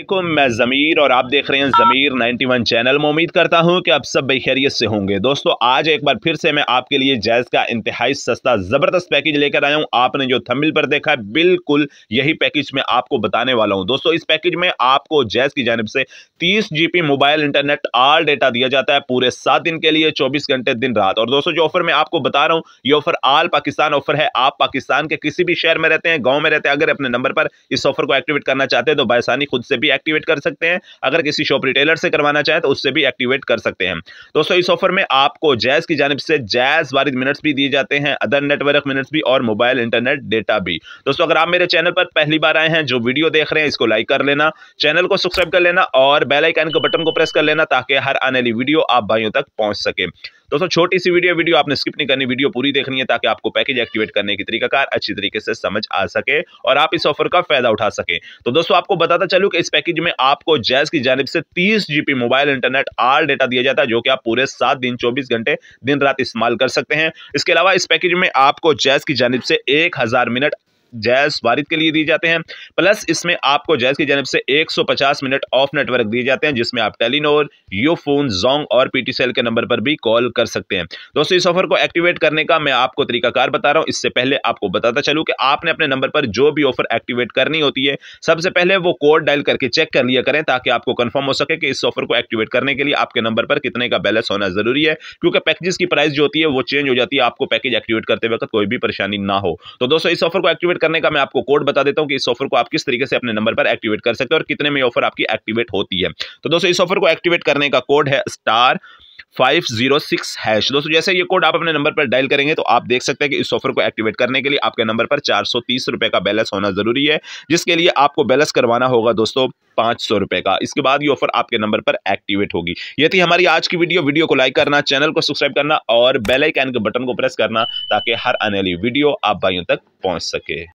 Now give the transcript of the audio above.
वालेकुम, मैं ज़मीर और आप देख रहे हैं ज़मीर 91 चैनल। मैं उम्मीद करता हूं कि आप सब बखैरियत से होंगे। दोस्तों, आज एक बार फिर से मैं आपके लिए जैज का इंतहाई सस्ता ज़बरदस्त पैकेज लेकर आया हूं। आपने जो थंबनेल पर देखा है, बिल्कुल यही पैकेज मैं आपको बताने वाला हूं। दोस्तों, इस पैकेज में आपको जैज की जानिब से 30 GB mobile internet all data दिया जाता है पूरे 7 दिन के लिए, 24 घंटे दिन रात। और दोस्तों, जो ऑफर मैं आपको बता रहा हूँ, ये ऑफर ऑल पाकिस्तान ऑफर है। आप पाकिस्तान के किसी भी शहर में रहते हैं, गाँव में रहते हैं, अगर अपने नंबर पर इस ऑफर को एक्टिवेट करना चाहते हैं तो बासानी खुद से भी एक्टिवेट कर सकते हैं। अगर किसी शॉप रिटेलर से करवाना चाहे तो उससे भी एक्टिवेट कर सकते हैं। दोस्तों, इस ऑफर में आपको जैज की जानिब से जैज वारिद मिनट्स भी दिए जाते हैं, अदर नेटवर्क मिनट्स भी और मोबाइल इंटरनेट डेटा भी। दोस्तों, अगर आप मेरे चैनल पर पहली बार आए हैं, जो वीडियो देख रहे हैं, इसको लाइक कर लेना, चैनल को सब्सक्राइब कर लेना और बेल आइकन के बटन को प्रेस कर लेना ताकि हर आने वाली वीडियो आप भाइयों तक पहुंच सके। दोस्तों, छोटी सी वीडियो आपने स्किप नहीं करनी, वीडियो पूरी देखनी है ताकि आपको पैकेज एक्टिवेट करने की तरीकाकार अच्छी तरीके से समझ आ सके और आप इस ऑफर का फायदा उठा सके। तो दोस्तों, आपको बताता चलूं कि इस पैकेज में आपको जैज की जानिब से 30 GB mobile internet all data दिया जाता है, जो कि आप पूरे 7 दिन 24 घंटे दिन रात इस्तेमाल कर सकते हैं। इसके अलावा इस पैकेज में आपको जैज की जानिब से 1000 मिनट जैज वारिद के लिए दिए जाते हैं। प्लस इसमें आपको जैज की जानिब से 150 मिनट ऑफ नेटवर्क दिए जाते हैं, जिसमें आप टेलीनोर, यूफोन, जोंग और PTCL के नंबर पर भी कॉल कर सकते हैं। दोस्तों, इस ऑफर को एक्टिवेट करने का मैं आपको तरीकाकार बता रहा हूं। इससे पहले आपको बताता चलूं कि आपने अपने नंबर पर जो भी ऑफर एक्टिवेट करनी होती है, सबसे पहले वो कोड डायल करके चेक कर लिया करें ताकि आपको कन्फर्म हो सके कि इस ऑफर को एक्टिवेट करने के लिए आपके नंबर पर कितने का बैलेंस होना जरूरी है, क्योंकि पैकेजेस की प्राइस जो होती है वो चेंज हो जाती है। आपको पैकेज एक्टिवेट करते वक्त कोई भी परेशानी ना हो। तो दोस्तों, इस ऑफर को एक्टिवेट करने का मैं आपको कोड बता देता हूं कि इस ऑफर को आप किस तरीके से अपने नंबर पर एक्टिवेट कर सकते हैं और कितने में ऑफर आपकी एक्टिवेट होती है। तो दोस्तों, इस ऑफर को एक्टिवेट करने का कोड है *506#। दोस्तों, जैसे ये कोड आप अपने नंबर पर डायल करेंगे तो आप देख सकते हैं कि इस ऑफर को एक्टिवेट करने के लिए आपके नंबर पर 430 रुपए का बैलेंस होना जरूरी है, जिसके लिए आपको बैलेंस करवाना होगा दोस्तों 500 रुपए का। इसके बाद ये ऑफर आपके नंबर पर एक्टिवेट होगी। ये थी हमारी आज की वीडियो। वीडियो को लाइक करना, चैनल को सब्सक्राइब करना और बेल आइकन के बटन को प्रेस करना ताकि हर आने वाली वीडियो आप भाइयों तक पहुंच सके।